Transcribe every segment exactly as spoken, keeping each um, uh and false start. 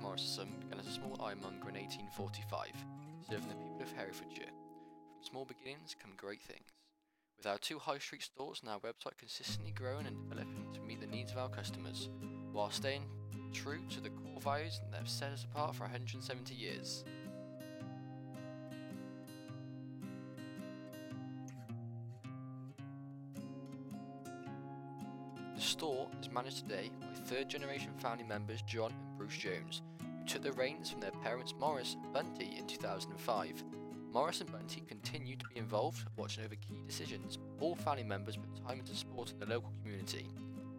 Alfred Morrisson began as a small ironmonger in eighteen forty-five, serving the people of Herefordshire. From small beginnings come great things. With our two high street stores and our website consistently growing and developing to meet the needs of our customers, while staying true to the core values that have set us apart for one hundred seventy years. The store is managed today by third generation family members John and Bruce Jones, who took the reins from their parents Morris and Bunty in two thousand five. Morris and Bunty continue to be involved, watching over key decisions. All family members put time into supporting the local community.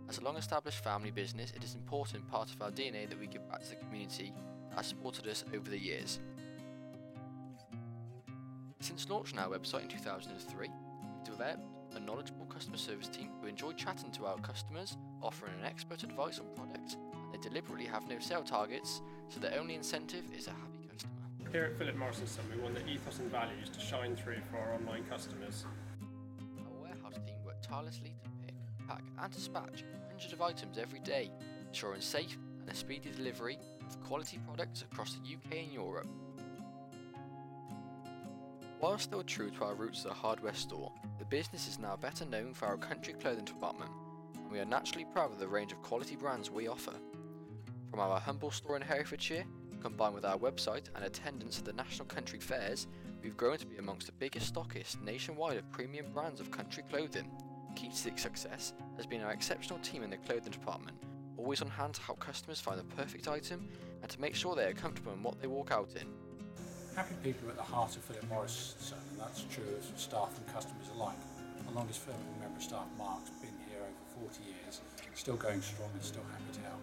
As a long established family business, it is an important part of our D N A that we give back to the community that has supported us over the years. Since launching our website in two thousand three, we've developed a knowledgeable customer service team who enjoy chatting to our customers, offering an expert advice on products, and they deliberately have no sale targets, so their only incentive is a happy customer. Here at Philip Morris and Son, we want the ethos and values to shine through for our online customers. Our warehouse team work tirelessly to pick, pack and dispatch hundreds of items every day, ensuring safe and a speedy delivery of quality products across the U K and Europe. While still true to our roots as a hardware store, the business is now better known for our country clothing department, and we are naturally proud of the range of quality brands we offer. From our humble store in Herefordshire, combined with our website and attendance at the national country fairs, we've grown to be amongst the biggest stockists nationwide of premium brands of country clothing. Key to the success has been our exceptional team in the clothing department, always on hand to help customers find the perfect item and to make sure they are comfortable in what they walk out in. Happy people are at the heart of Philip Morris Son, and that's true of staff and customers alike. Our longest family member of staff, Mark's, been here over forty years, still going strong and still happy to help.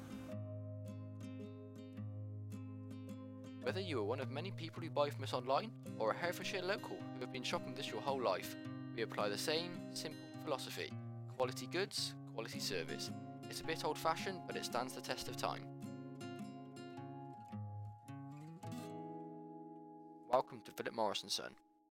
Whether you are one of many people who buy from us online or a Herefordshire local who have been shopping with us your whole life, we apply the same simple philosophy: quality goods, quality service. It's a bit old-fashioned, but it stands the test of time. Welcome to Philip Morris and Son.